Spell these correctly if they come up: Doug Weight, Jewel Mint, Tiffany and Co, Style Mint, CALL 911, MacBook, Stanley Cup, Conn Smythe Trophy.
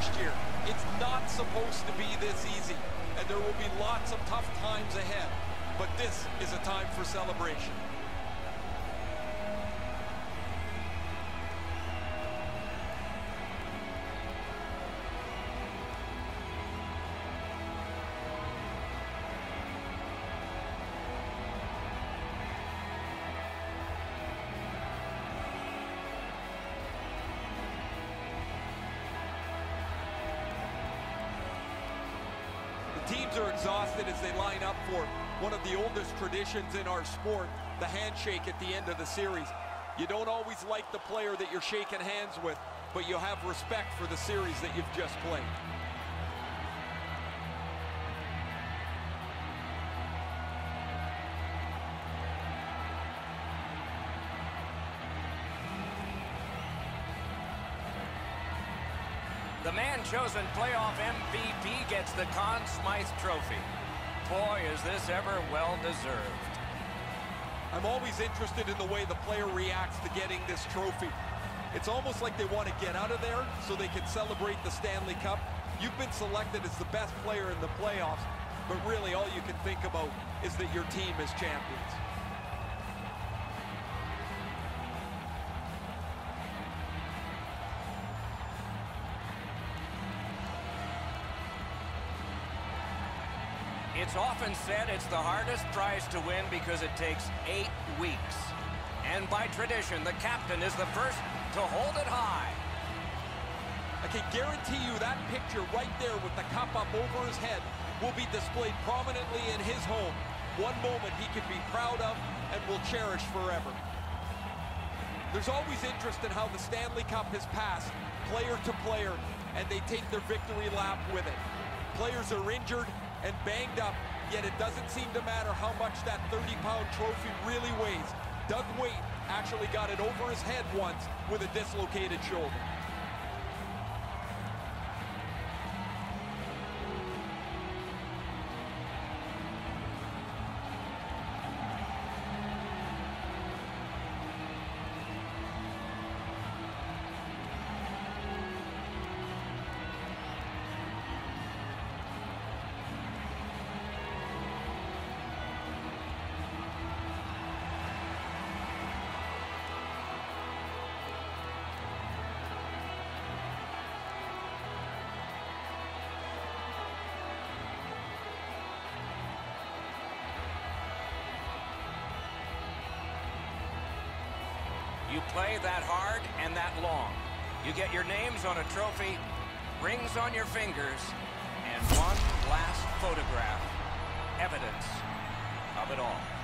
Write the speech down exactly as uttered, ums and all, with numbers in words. first year. It's not supposed to be this easy, and there will be lots of tough times ahead, but this is a time for celebration. Teams are exhausted as they line up for one of the oldest traditions in our sport, the handshake at the end of the series. You don't always like the player that you're shaking hands with, but you have respect for the series that you've just played. The man chosen playoff M V P gets the Conn Smythe Trophy. Boy, is this ever well-deserved. I'm always interested in the way the player reacts to getting this trophy. It's almost like they want to get out of there so they can celebrate the Stanley Cup. You've been selected as the best player in the playoffs, but really all you can think about is that your team is champions. It's often said it's the hardest prize to win because it takes eight weeks. And by tradition, the captain is the first to hold it high. I can guarantee you that picture right there with the cup up over his head will be displayed prominently in his home. One moment he can be proud of and will cherish forever. There's always interest in how the Stanley Cup has passed, player to player, and they take their victory lap with it. Players are injured and banged up, yet it doesn't seem to matter how much that thirty pound trophy really weighs. Doug Weight actually got it over his head once with a dislocated shoulder. You play that hard and that long. You get your names on a trophy, rings on your fingers, and one last photograph, evidence of it all.